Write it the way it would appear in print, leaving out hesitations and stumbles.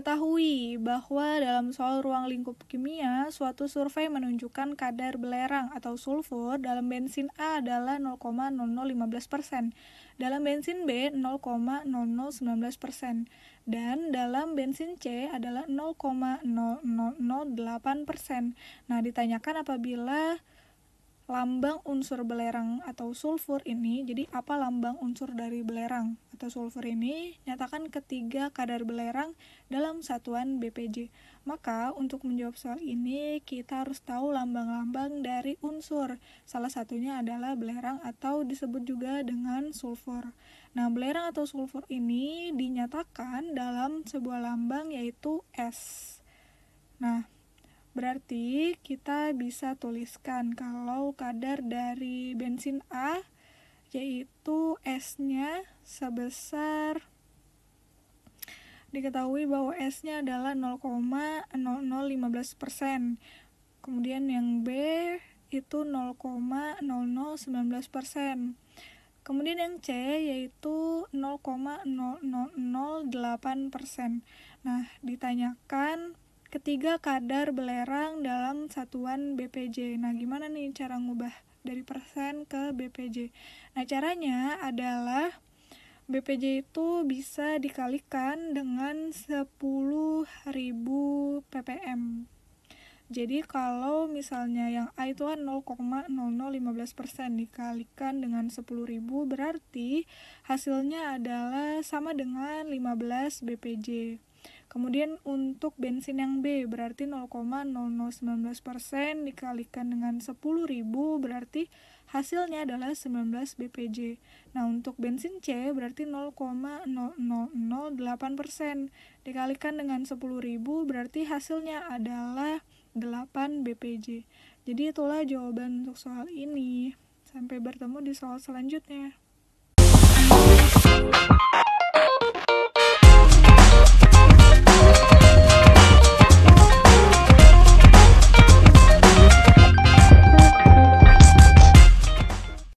Diketahui bahwa dalam soal ruang lingkup kimia, suatu survei menunjukkan kadar belerang atau sulfur dalam bensin A adalah 0,0015%, dalam bensin B 0,0019%, dan dalam bensin C adalah 0,0008%. Nah, ditanyakan apabila lambang unsur belerang atau sulfur ini, jadi apa lambang unsur dari belerang atau sulfur ini, nyatakan ketiga kadar belerang dalam satuan bpj. Maka untuk menjawab soal ini, kita harus tahu lambang-lambang dari unsur. Salah satunya adalah belerang atau disebut juga dengan sulfur. Nah, belerang atau sulfur ini dinyatakan dalam sebuah lambang yaitu S. Nah, berarti kita bisa tuliskan kalau kadar dari bensin A yaitu S-nya sebesar, diketahui bahwa S-nya adalah 0,0015%. Kemudian yang B itu 0,0019%. Kemudian yang C yaitu 0,0008%. Nah, ditanyakan ketiga kadar belerang dalam satuan bpj. Nah, gimana nih cara ngubah dari persen ke bpj? Nah, caranya adalah bpj itu bisa dikalikan dengan 10.000 ppm. Jadi kalau misalnya yang A itu kan 0,0015% dikalikan dengan 10.000, berarti hasilnya adalah sama dengan 15 bpj. Kemudian untuk bensin yang B berarti 0,0019% dikalikan dengan 10.000, berarti hasilnya adalah 19 bpj. Nah, untuk bensin C berarti 0,0008% dikalikan dengan 10.000, berarti hasilnya adalah 8 bpj. Jadi itulah jawaban untuk soal ini. Sampai bertemu di soal selanjutnya.